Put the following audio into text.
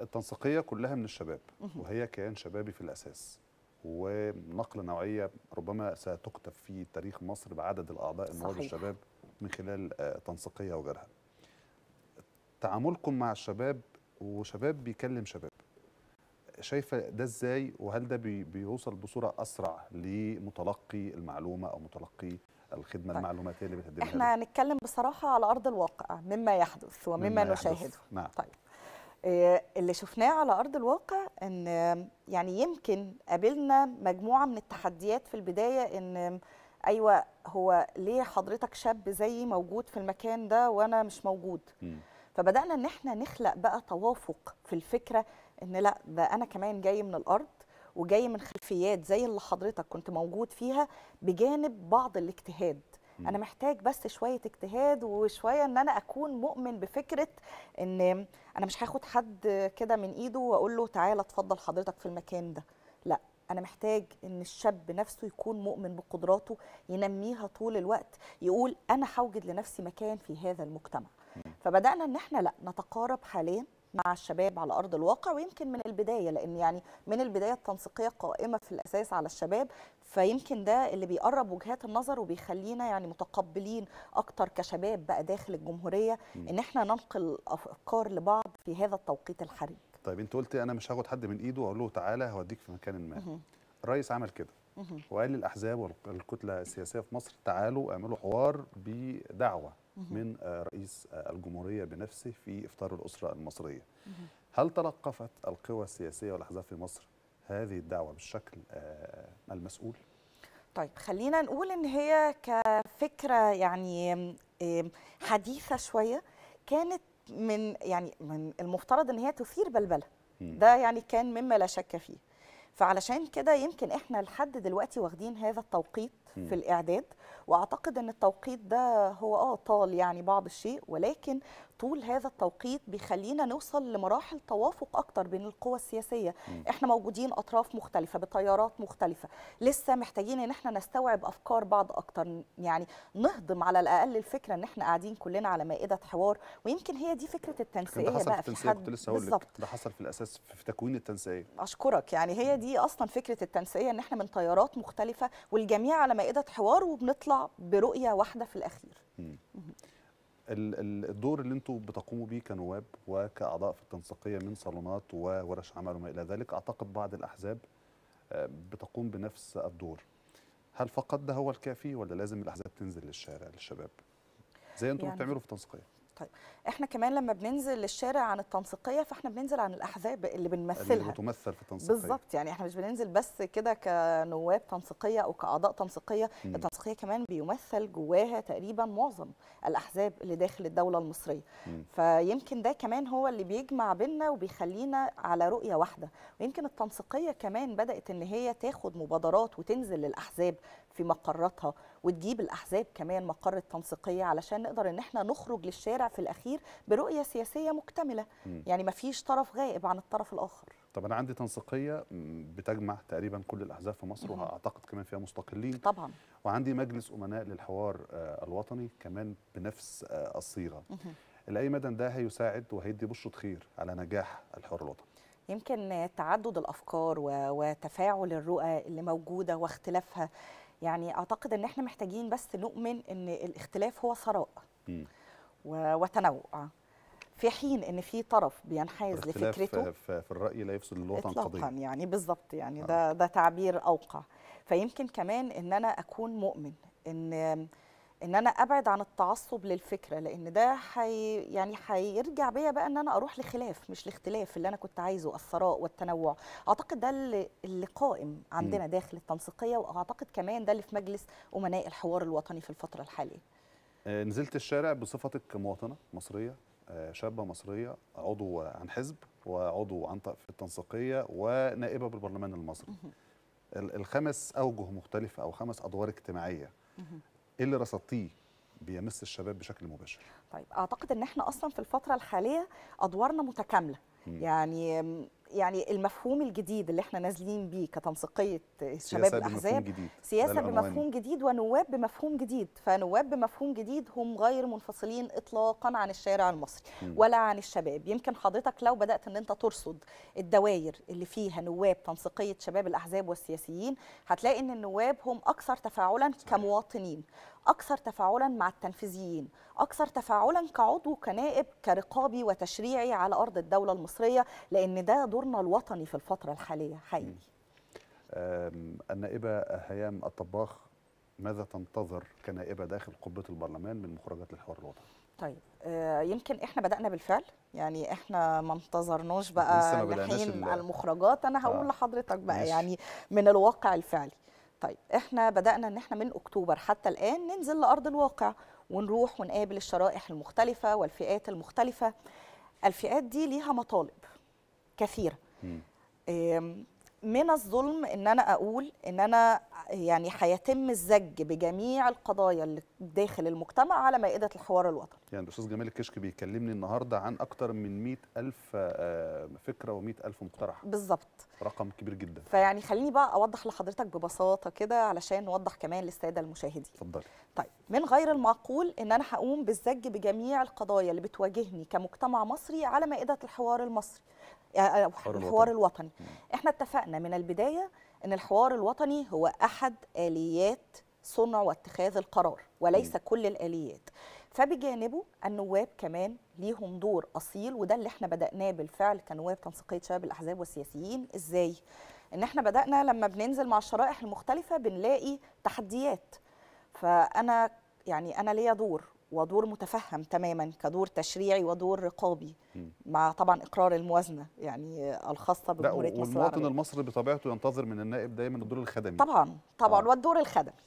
التنسيقيه كلها من الشباب، وهي كيان شبابي في الاساس، ونقله نوعيه ربما ستكتب في تاريخ مصر بعدد الاعضاء المواد الشباب من خلال تنسيقيه وغيرها. تعاملكم مع الشباب وشباب بيكلم شباب، شايفه ده ازاي؟ وهل ده بيوصل بصوره اسرع لمتلقي المعلومه او متلقي الخدمه المعلوماتيه اللي بتقدمها؟ احنا هنتكلم بصراحه على ارض الواقع مما يحدث ومما نشاهده. نعم. طيب اللي شفناه على ارض الواقع ان يعني يمكن قابلنا مجموعه من التحديات في البدايه، ان ايوه هو ليه حضرتك شاب زيي موجود في المكان ده وانا مش موجود؟ فبدانا ان احنا نخلق بقى توافق في الفكره، ان لا ده انا كمان جاي من الارض وجاي من خلفيات زي اللي حضرتك كنت موجود فيها، بجانب بعض الاجتهاد. انا محتاج بس شويه اجتهاد وشويه ان انا اكون مؤمن بفكره ان انا مش هاخد حد كده من ايده واقول له تعالى اتفضل حضرتك في المكان ده، لا انا محتاج ان الشاب نفسه يكون مؤمن بقدراته، ينميها طول الوقت، يقول انا هوجد لنفسي مكان في هذا المجتمع. فبدانا ان احنا لا نتقارب حاليا مع الشباب على أرض الواقع، ويمكن من البداية، لأن يعني من البداية التنسيقية قائمة في الأساس على الشباب، فيمكن ده اللي بيقرب وجهات النظر وبيخلينا يعني متقبلين أكتر كشباب بقى داخل الجمهورية، إن إحنا ننقل أفكار لبعض في هذا التوقيت الحرج. طيب أنت قلت أنا مش هاخد حد من إيده وأقول له تعالى هوديك في مكان ما. الرئيس عمل كده وقال للأحزاب والكتلة السياسية في مصر تعالوا اعملوا حوار بدعوة من رئيس الجمهورية بنفسه في إفطار الأسرة المصرية. هل تلقفت القوى السياسية والأحزاب في مصر هذه الدعوة بالشكل المسؤول؟ طيب خلينا نقول إن هي كفكرة يعني حديثة شوية، كانت من المفترض إن هي تثير بلبلة، ده يعني كان مما لا شك فيه. فعلشان كده يمكن احنا لحد دلوقتي واخدين هذا التوقيت في الاعداد، واعتقد ان التوقيت ده هو طال يعني بعض الشيء، ولكن طول هذا التوقيت بيخلينا نوصل لمراحل توافق اكتر بين القوى السياسيه. احنا موجودين اطراف مختلفه بتيارات مختلفه، لسه محتاجين ان احنا نستوعب افكار بعض اكتر، يعني نهضم على الاقل الفكره ان احنا قاعدين كلنا على مائده حوار. ويمكن هي دي فكره التنسيقيه بقى في حد بالظبط. ده حصل في الاساس في تكوين التنسيقيه. اشكرك، يعني هي دي اصلا فكره التنسيقيه، ان احنا من تيارات مختلفه والجميع على مائده حوار وبنطلع برؤيه واحده في الاخير. الدور اللي انتم بتقوموا بيه كنواب وكاعضاء في التنسيقيه من صالونات وورش عمل وما الى ذلك، اعتقد بعض الاحزاب بتقوم بنفس الدور. هل فقط ده هو الكافي ولا لازم الاحزاب تنزل للشارع للشباب زي انتم بتعملوا في التنسيقيه؟ طيب احنا كمان لما بننزل للشارع عن التنسيقيه فاحنا بننزل عن الاحزاب اللي بنمثلها، اللي بتمثل في التنسيقيه بالظبط. يعني احنا مش بننزل بس كده كنواب تنسيقيه او كاعضاء تنسيقيه، التنسيقيه كمان بيمثل جواها تقريبا معظم الاحزاب اللي داخل الدوله المصريه. فيمكن ده كمان هو اللي بيجمع بيننا وبيخلينا على رؤيه واحده. ويمكن التنسيقيه كمان بدات ان هي تاخد مبادرات وتنزل للاحزاب في مقراتها، وتجيب الاحزاب كمان مقر التنسيقيه علشان نقدر ان احنا نخرج للشارع في الاخير برؤيه سياسيه مكتمله، يعني ما فيش طرف غائب عن الطرف الاخر. طب انا عندي تنسيقيه بتجمع تقريبا كل الاحزاب في مصر، واعتقد كمان فيها مستقلين طبعا، وعندي مجلس امناء للحوار الوطني كمان بنفس الصيغه. لاي مدى ده هيساعد وهيدي بشرة خير على نجاح الحوار الوطني؟ يمكن تعدد الافكار وتفاعل الرؤى اللي موجوده واختلافها، يعني أعتقد أن احنا محتاجين بس نؤمن أن الاختلاف هو ثراء وتنوع، في حين أن في طرف بينحاز لفكرته في الرأي لا يفسد للوطن قضية إطلاقا، يعني بالظبط، يعني ده تعبير أوقع. فيمكن كمان أن أنا أكون مؤمن ان انا ابعد عن التعصب للفكره، لان ده يعني هيرجع بيا بقى ان انا اروح لخلاف مش لاختلاف اللي انا كنت عايزه، الثراء والتنوع. اعتقد ده اللي قائم عندنا داخل التنسيقيه، واعتقد كمان ده اللي في مجلس امناء الحوار الوطني في الفتره الحاليه. نزلت الشارع بصفتك مواطنه مصريه، شابه مصريه، عضو عن حزب وعضو عن في التنسيقيه ونائبه بالبرلمان المصري. الخمس اوجه مختلفه او 5 ادوار اجتماعيه، ايه اللي رصدتيه بيمس الشباب بشكل مباشر؟ طيب اعتقد ان احنا اصلا في الفتره الحاليه ادوارنا متكامله، يعني يعني المفهوم الجديد اللي احنا نازلين بيه كتنسيقيه شباب الاحزاب، سياسه بمفهوم جديد ونواب بمفهوم جديد. فنواب بمفهوم جديد هم غير منفصلين اطلاقا عن الشارع المصري ولا عن الشباب. يمكن حضرتك لو بدات ان انت ترصد الدوائر اللي فيها نواب تنسيقيه شباب الاحزاب والسياسيين، هتلاقي ان النواب هم اكثر تفاعلا كمواطنين، اكثر تفاعلا مع التنفيذيين، اكثر تفاعلا كعضو كنائب كرقابي وتشريعي على ارض الدوله المصريه، لان ده دورنا الوطني في الفتره الحاليه حقيقي. النائبه هيام الطباخ، ماذا تنتظر كنائبه داخل قبه البرلمان من مخرجات الحوار الوطني؟ طيب يمكن احنا بدأنا بالفعل، يعني احنا ما انتظرناش بقى لحين المخرجات. انا هقول لحضرتك بقى ماشي. يعني من الواقع الفعلي. طيب احنا بدأنا ان احنا من اكتوبر حتى الآن ننزل لأرض الواقع ونروح ونقابل الشرائح المختلفة والفئات المختلفة. الفئات دي ليها مطالب كثيرة، من الظلم ان انا اقول ان انا يعني هيتم الزج بجميع القضايا اللي داخل المجتمع على مائدة الحوار الوطني. يعني الاستاذ جمال الكشك بيكلمني النهارده عن اكتر من 100,000 فكره و100,000 مقترح. بالظبط، رقم كبير جدا. فيعني خليني بقى اوضح لحضرتك ببساطه كده علشان نوضح كمان للساده المشاهدين. اتفضلي. طيب، من غير المعقول ان انا هقوم بالزج بجميع القضايا اللي بتواجهني كمجتمع مصري على مائدة الحوار المصري، الحوار الوطني. احنا اتفقنا من البداية ان الحوار الوطني هو احد آليات صنع واتخاذ القرار وليس كل الآليات. فبجانبه النواب كمان ليهم دور أصيل، وده اللي احنا بدأناه بالفعل كنواب تنسيقية شباب الأحزاب والسياسيين. ازاي؟ ان احنا بدأنا لما بننزل مع الشرائح المختلفة بنلاقي تحديات، فأنا يعني أنا ليا دور، ودور متفهم تماما كدور تشريعي ودور رقابي، مع طبعا اقرار الموازنه يعني الخاصه بجمهوريه مصر العربيه. والمواطن المصري بطبيعته ينتظر من النائب دايما الدور الخدمي. طبعا والدور الخدمي.